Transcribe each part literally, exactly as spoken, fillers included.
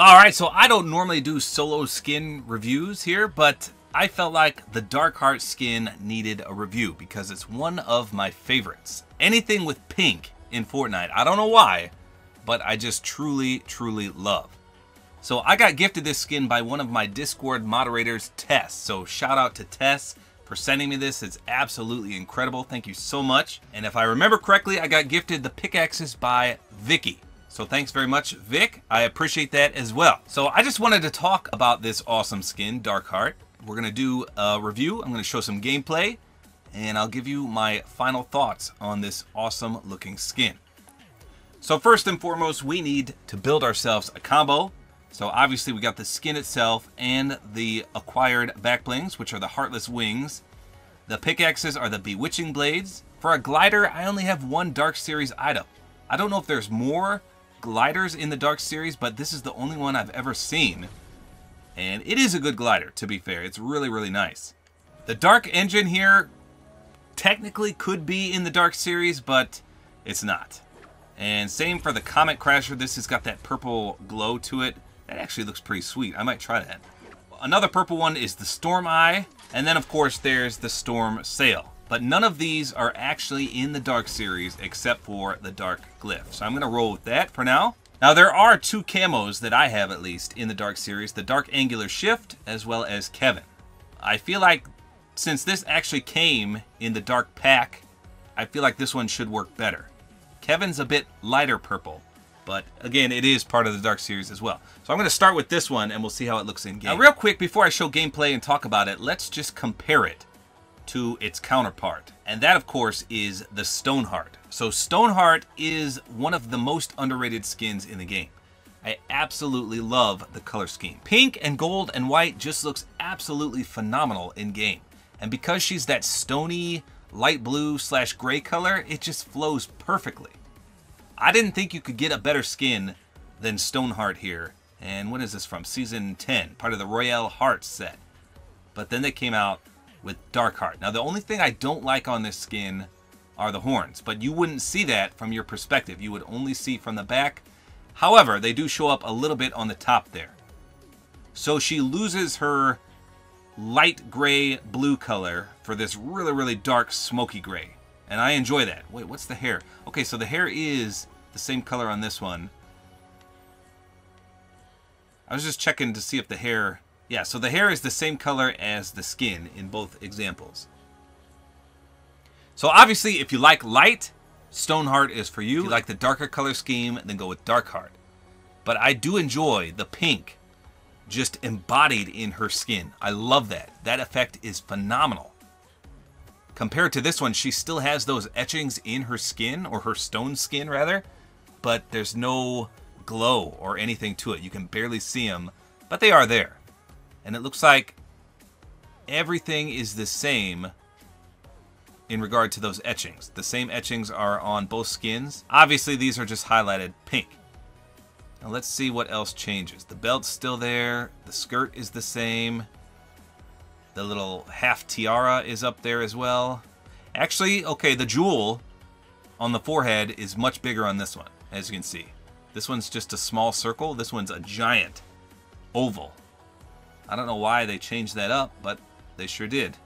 Alright, so I don't normally do solo skin reviews here, but I felt like the Darkheart skin needed a review because it's one of my favorites. Anything with pink in Fortnite, I don't know why, but I just truly, truly love. So I got gifted this skin by one of my Discord moderators, Tess. So shout out to Tess for sending me this. It's absolutely incredible. Thank you so much. And if I remember correctly, I got gifted the pickaxes by Vicky. So thanks very much, Vic. I appreciate that as well. So I just wanted to talk about this awesome skin, Darkheart. We're gonna do a review. I'm gonna show some gameplay and I'll give you my final thoughts on this awesome looking skin. So first and foremost, we need to build ourselves a combo. So obviously we got the skin itself and the acquired backblings, which are the Heartless Wings. The pickaxes are the Bewitching Blades. For a glider, I only have one Dark Series item. I don't know if there's more gliders in the Dark Series, but this is the only one I've ever seen. And it is a good glider, to be fair. It's really, really nice. The Dark Engine here technically could be in the Dark Series, but it's not. And same for the Comet Crasher. This has got that purple glow to it. That actually looks pretty sweet. I might try that. Another purple one is the Storm Eye. And then, of course, there's the Storm Sail. But none of these are actually in the Dark Series except for the Dark Glyph. So I'm going to roll with that for now. Now, there are two camos that I have, at least, in the Dark Series. The Dark Angular Shift, as well as Kevin. I feel like since this actually came in the Dark Pack, I feel like this one should work better. Kevin's a bit lighter purple. But again, it is part of the Dark Series as well. So I'm going to start with this one, and we'll see how it looks in game. Now, real quick, before I show gameplay and talk about it, let's just compare it to its counterpart. And that, of course, is the Stoneheart. So Stoneheart is one of the most underrated skins in the game. I absolutely love the color scheme. Pink and gold and white just looks absolutely phenomenal in game. And because she's that stony light blue slash gray color, it just flows perfectly. I didn't think you could get a better skin than Stoneheart here. And what is this from? Season ten, part of the Royale Heart set. But then they came out with Darkheart. Now, the only thing I don't like on this skin are the horns, but you wouldn't see that from your perspective. You would only see from the back. However, they do show up a little bit on the top there. So she loses her light gray blue color for this really, really dark smoky gray. And I enjoy that. Wait, what's the hair? Okay, so the hair is the same color on this one. I was just checking to see if the hair... Yeah, so the hair is the same color as the skin in both examples. So obviously, if you like light, Stoneheart is for you. If you like the darker color scheme, then go with Darkheart. But I do enjoy the pink just embodied in her skin. I love that. That effect is phenomenal. Compared to this one, she still has those etchings in her skin, or her stone skin rather, but there's no glow or anything to it. You can barely see them, but they are there. And it looks like everything is the same in regard to those etchings. The same etchings are on both skins. Obviously, these are just highlighted pink. Now let's see what else changes. The belt's still there. The skirt is the same. The little half tiara is up there as well. Actually, okay, the jewel on the forehead is much bigger on this one, as you can see. This one's just a small circle. This one's a giant oval. I don't know why they changed that up, but they sure did.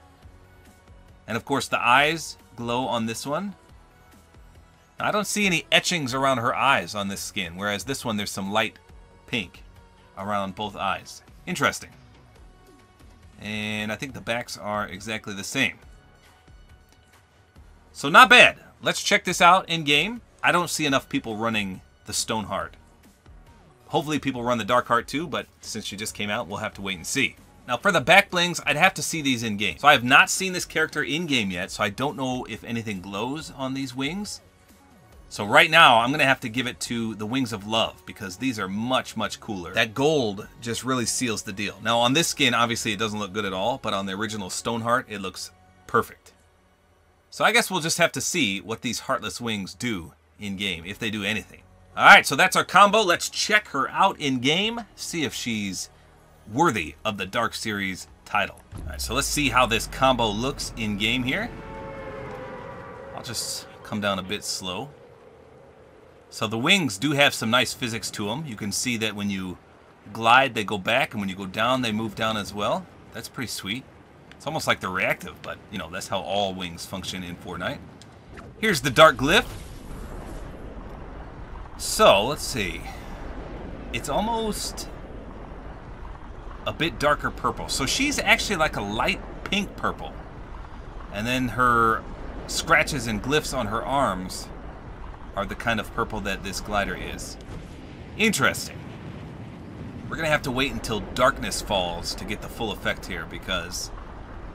And, of course, the eyes glow on this one. I don't see any etchings around her eyes on this skin, whereas this one there's some light pink around both eyes. Interesting. And I think the backs are exactly the same. So not bad. Let's check this out in game. I don't see enough people running the Stoneheart. Hopefully people run the Darkheart too, but since she just came out, we'll have to wait and see. Now for the backblings, I'd have to see these in game. So I have not seen this character in game yet, so I don't know if anything glows on these wings. So right now, I'm going to have to give it to the Wings of Love because these are much, much cooler. That gold just really seals the deal. Now, on this skin, obviously, it doesn't look good at all, but on the original Stoneheart, it looks perfect. So I guess we'll just have to see what these Heartless Wings do in-game, if they do anything. All right, so that's our combo. Let's check her out in-game, see if she's worthy of the Dark Series title. All right, so let's see how this combo looks in-game here. I'll just come down a bit slow. So the wings do have some nice physics to them. You can see that when you glide, they go back, and when you go down, they move down as well. That's pretty sweet. It's almost like they're reactive, but, you know, that's how all wings function in Fortnite. Here's the Dark Glyph. So, let's see. It's almost a bit darker purple. So she's actually like a light pink purple. And then her scratches and glyphs on her arms are the kind of purple that this glider is. Interesting. We're going to have to wait until darkness falls to get the full effect here, because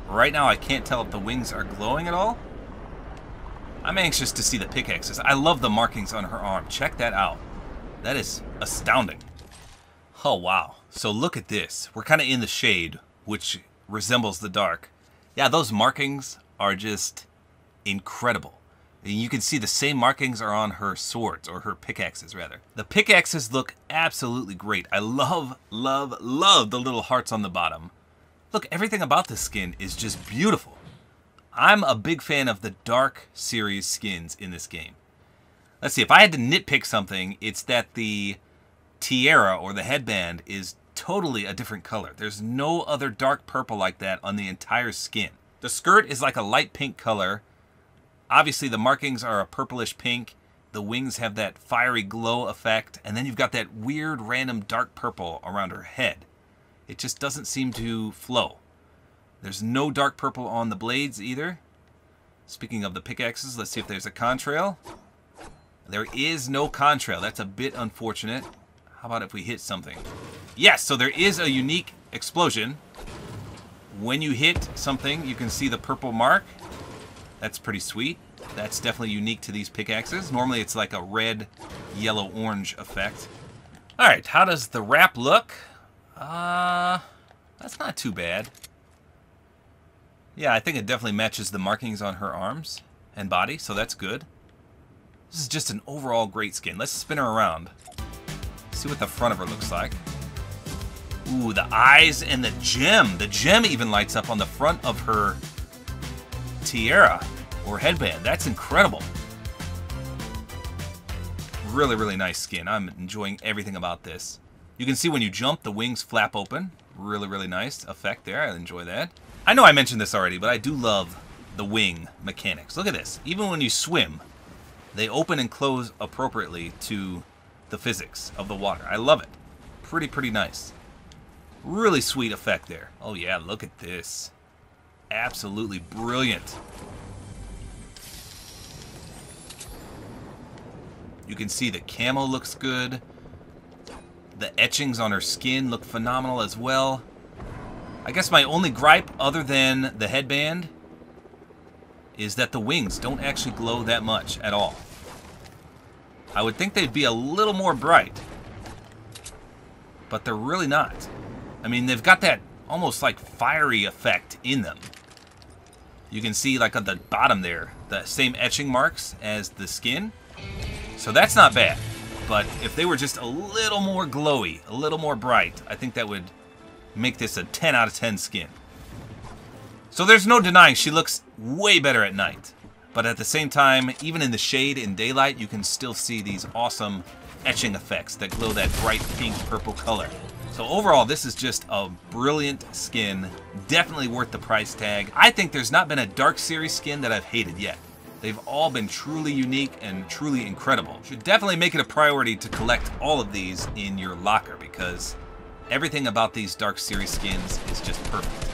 right now I can't tell if the wings are glowing at all. I'm anxious to see the pickaxes. I love the markings on her arm. Check that out. That is astounding. Oh, wow. So look at this. We're kind of in the shade, which resembles the dark. Yeah, those markings are just incredible. And you can see the same markings are on her swords, or her pickaxes, rather. The pickaxes look absolutely great. I love, love, love the little hearts on the bottom. Look, everything about this skin is just beautiful. I'm a big fan of the Dark series skins in this game. Let's see, if I had to nitpick something, it's that the tiara, or the headband, is totally a different color. There's no other dark purple like that on the entire skin. The skirt is like a light pink color. Obviously, the markings are a purplish pink. The wings have that fiery glow effect. And then you've got that weird, random dark purple around her head. It just doesn't seem to flow. There's no dark purple on the blades either. Speaking of the pickaxes, let's see if there's a contrail. There is no contrail. That's a bit unfortunate. How about if we hit something? Yes, so there is a unique explosion. When you hit something, you can see the purple mark. That's pretty sweet. That's definitely unique to these pickaxes. Normally it's like a red, yellow, orange effect. All right, how does the wrap look? Uh, that's not too bad. Yeah, I think it definitely matches the markings on her arms and body, so that's good. This is just an overall great skin. Let's spin her around. See what the front of her looks like. Ooh, the eyes and the gem. The gem even lights up on the front of her tiara or headband. That's incredible. Really, really nice skin. I'm enjoying everything about this. You can see when you jump, the wings flap open. Really, really nice effect there. I enjoy that. I know I mentioned this already, but I do love the wing mechanics. Look at this. Even when you swim, they open and close appropriately to the physics of the water. I love it. Pretty, pretty nice. Really sweet effect there. Oh yeah, look at this. Absolutely brilliant. You can see the camo looks good. The etchings on her skin look phenomenal as well. I guess my only gripe, other than the headband, is that the wings don't actually glow that much at all. I would think they'd be a little more bright, but they're really not. I mean, they've got that almost like fiery effect in them. You can see like on the bottom there, the same etching marks as the skin. So that's not bad, but if they were just a little more glowy, a little more bright, I think that would make this a ten out of ten skin. So there's no denying she looks way better at night. But at the same time, even in the shade in daylight, you can still see these awesome etching effects that glow that bright pink purple color. So overall, this is just a brilliant skin. Definitely worth the price tag. I think there's not been a Dark series skin that I've hated yet. They've all been truly unique and truly incredible. Should definitely make it a priority to collect all of these in your locker, because everything about these Dark series skins is just perfect.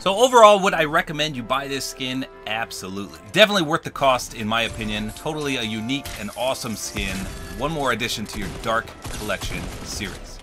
So overall, would I recommend you buy this skin? Absolutely. Definitely worth the cost, in my opinion. Totally a unique and awesome skin. One more addition to your Dark Collection series.